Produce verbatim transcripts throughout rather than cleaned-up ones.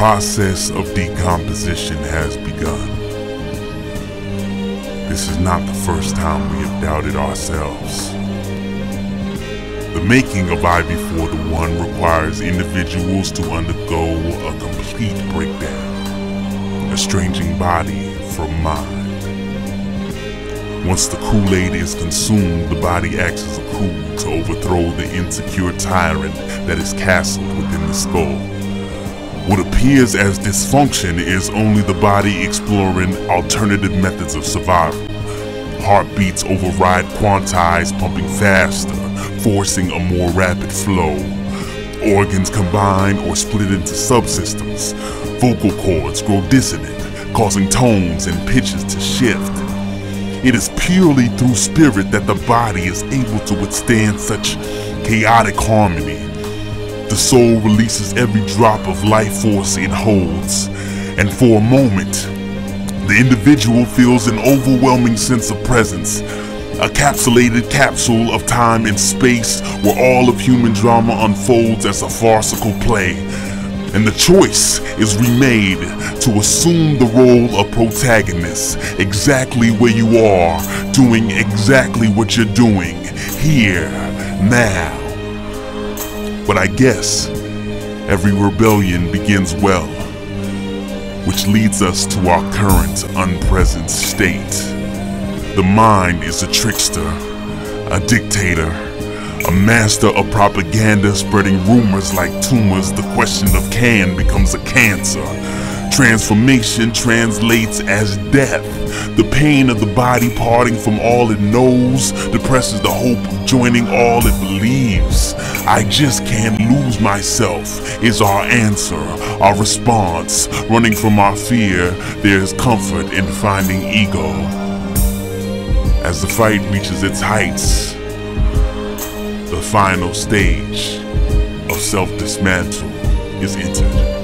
process of decomposition has begun. This is not the first time we have doubted ourselves. The making of I Before the One requires individuals to undergo a complete breakdown, estranging body from mind. Once the Kool-Aid is consumed, the body acts as a coup to overthrow the insecure tyrant that is castled within the skull. What appears as dysfunction is only the body exploring alternative methods of survival. Heartbeats override quantize, pumping faster, forcing a more rapid flow. Organs combine or split into subsystems. Vocal cords grow dissonant, causing tones and pitches to shift. It is purely through spirit that the body is able to withstand such chaotic harmony. The soul releases every drop of life force it holds, and for a moment, the individual feels an overwhelming sense of presence. A capsulated capsule of time and space where all of human drama unfolds as a farcical play. And the choice is remade to assume the role of protagonist, exactly where you are, doing exactly what you're doing, here, now. But I guess every rebellion begins well, which leads us to our current unpresent state. The mind is a trickster, a dictator, a master of propaganda spreading rumors like tumors. The question of can becomes a cancer. Transformation translates as death. The pain of the body parting from all it knows depresses the hope of joining all it believes. I just can't lose myself is our answer, our response. Running from our fear, there is comfort in finding ego. As the fight reaches its heights, the final stage of self-dismantle is entered.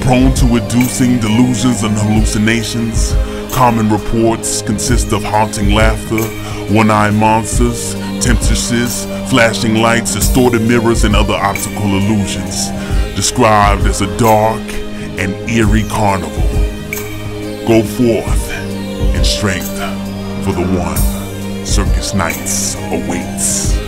Prone to inducing delusions and hallucinations, common reports consist of haunting laughter, one-eyed monsters, temptresses, flashing lights, distorted mirrors, and other optical illusions, described as a dark and eerie carnival. Go forth in strength, for the one. Circus Nights awaits.